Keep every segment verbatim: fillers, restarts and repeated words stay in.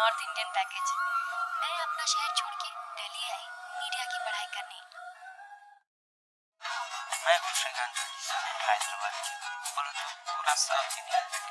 North Indian package. मैं अपना शहर छोड़ के दिल्ली आई मीडिया की पढ़ाई करने। मैं गुलशनगंज हैदराबाद बोलो तो पूरा साथ ही नहीं।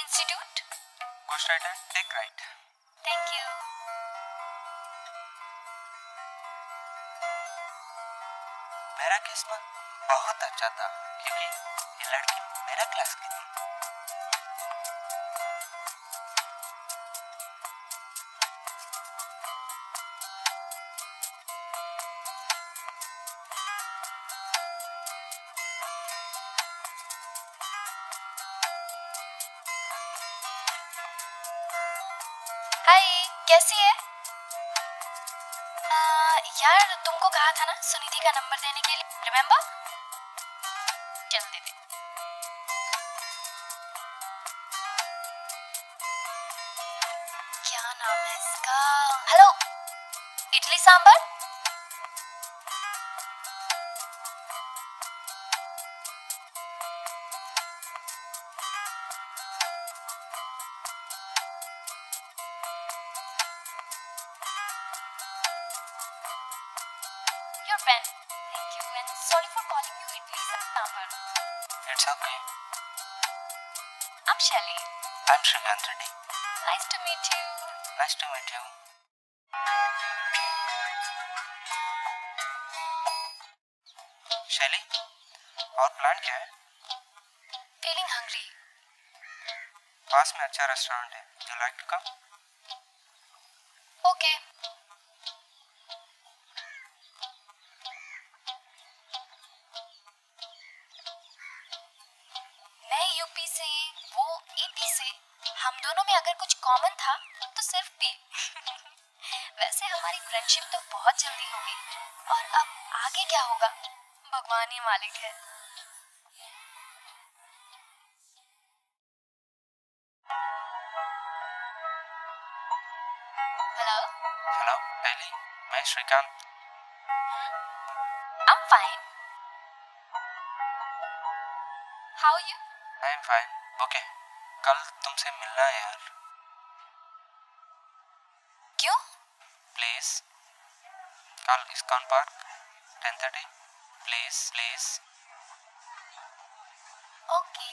Institute? Go straight and take right. Thank you. मेरा किस्मत बहुत अच्छा था क्योंकि ये लड़की मेरा क्लास की थी। कैसी है? आ, यार तुमको कहा था ना सुनीति का नंबर देने के लिए, रिमेम्बर? चल दे दे। क्या नाम है इसका? Hello, idli sambar? Pen. Thank you and sorry for calling you Idli Sambar. It's okay. I'm Shelly. I'm Shrikant Reddy. Nice to meet you. Nice to meet you. Shelly, और प्लान क्या है? Feeling hungry. पास में अच्छा रेस्टोरेंट है. Would you like to come? Okay. Common था तो सिर्फ P. वैसे हमारी फ्रेंडशिप तो बहुत जल्दी होगी और अब आगे क्या होगा भगवान ही मालिक है। हेलो हेलो पहली, मैं Srikanth. I am fine, how are you? I am fine okay. कल तुमसे मिलना है यार। क्यों? प्लीज कल ISKCON park ten thirty. Please please okay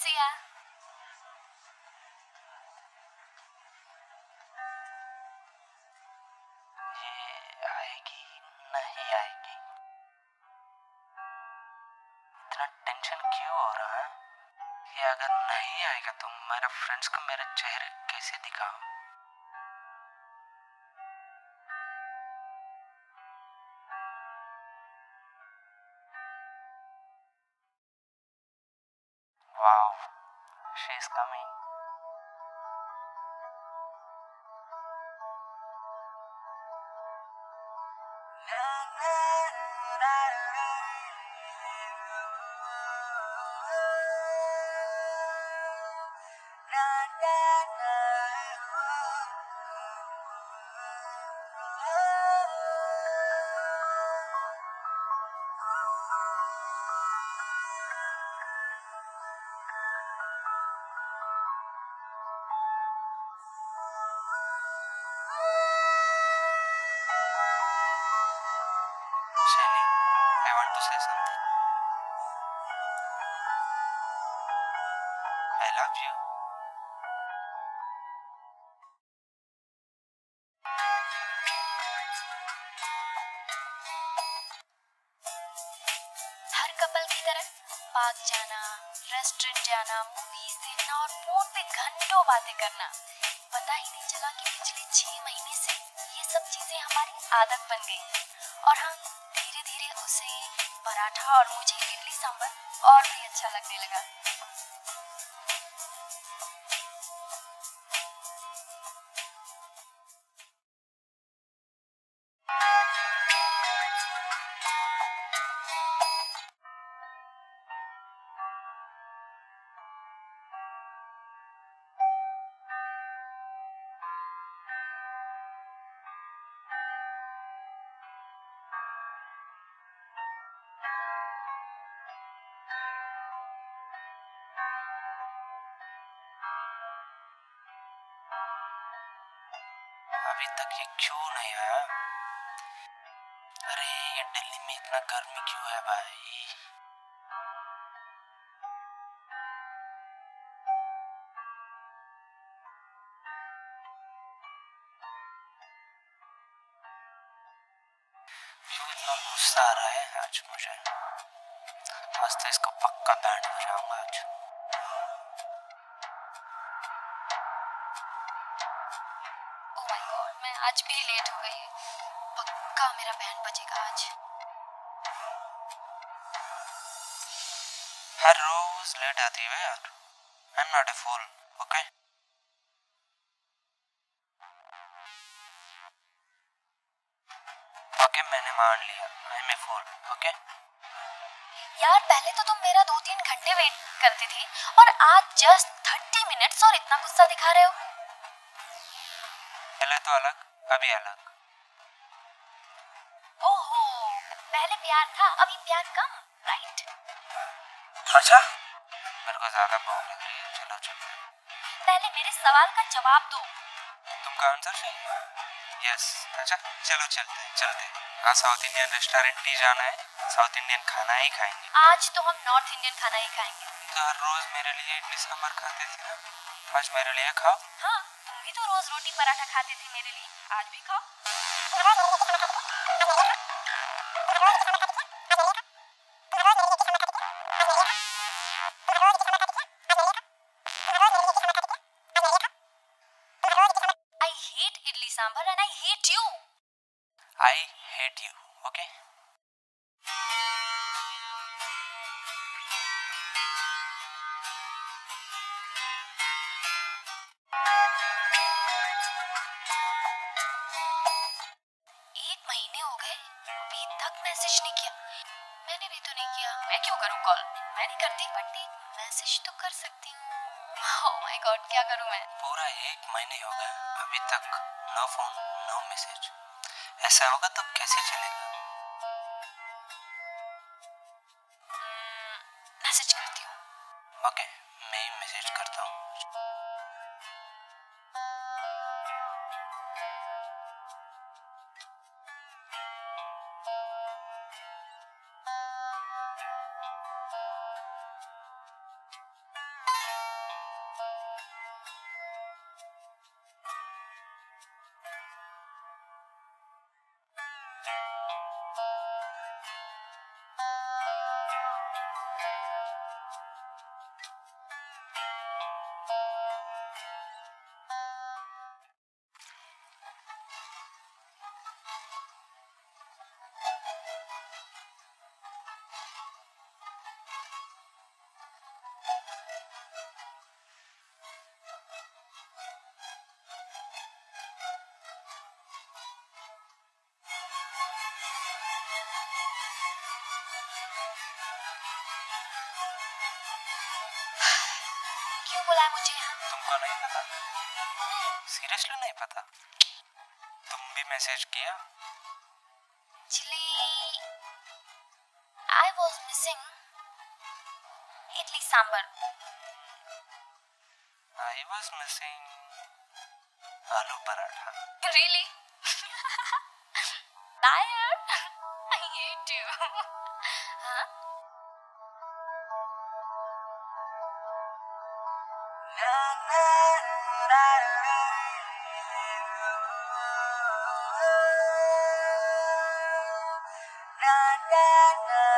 see ya. ये आएगी नहीं आएगी, इतना टेंशन क्यों हो रहा है? ये अगर नहीं आएगा तो मेरे फ्रेंड्स को मेरे चेहरे कैसे दिखाऊं? Wow, she is coming. I love you. Park जाना, रेस्टोरेंट जाना, मूवीज देखना और फोन पे घंटों बातें करना। पता ही नहीं चला कि पिछले छह महीने से ये सब चीज़ें हमारी आदत बन गई हैं। और हाँ, धीरे धीरे उसे पराठा और मुझे इडली सांभर और भी अच्छा लगने लगा। अभी तक ये क्यों नहीं आया? अरे ये दिल्ली में इतना गर्मी क्यों है भाई? क्यों इतना गुस्सा आ रहा है आज मुझे? आज तो इसको पक्का बैंड बजाऊंगा आज। आज भी लेट हो गई, पक्का मेरा बैंड बजेगा आज। हर रोज लेट आती है यार। I am not a fool, okay? Okay मैंने मान लिया, I M A fool, okay? यार पहले तो तुम मेरा दो तीन घंटे वेट करती थी और आज जस्ट थर्टी मिनट्स और इतना गुस्सा दिखा रहे हो। पहले तो अलग, अभी अलग। ओहो, पहले प्यार था, अभी प्यार कम, राइट? अच्छा, मेरे को ज़्यादा भूख लग रही है, चलो चलते हैं। पहले मेरे सवाल का जवाब दो। तुमका आंसर चाहिए? यस, अच्छा, चलो चलते, चलते। आज साउथ इंडियन रेस्टोरेंट ही जाना है, साउथ इंडियन खाना ही खाएंगे। आज तो हम नॉर्थ इंडियन खाना ही खाएंगे। तो हर रोज मेरे लिए इडली सांभर खाते थे ना, आज मेरे लिए खाओ। हाँ, तुम भी तो रोज रोटी पराठा खाते थे मेरे लिए, आज भी खाओ। I hate idli sambar and I hate you. I hate you, okay? क्या करूं मैं? पूरा एक महीने हो गया, अभी तक नो फोन नो मैसेज। ऐसा होगा तब कैसे चलेगा? मैसेज करती हूँ। ओके, मैं ही मैसेज करता हूँ। तुमको नहीं पता? सीरियसली नहीं पता? तुम भी मैसेज किया? Actually, I was missing idli sambar. I was missing aloo paratha. Really? Liar! I hate you. Huh? Na na na.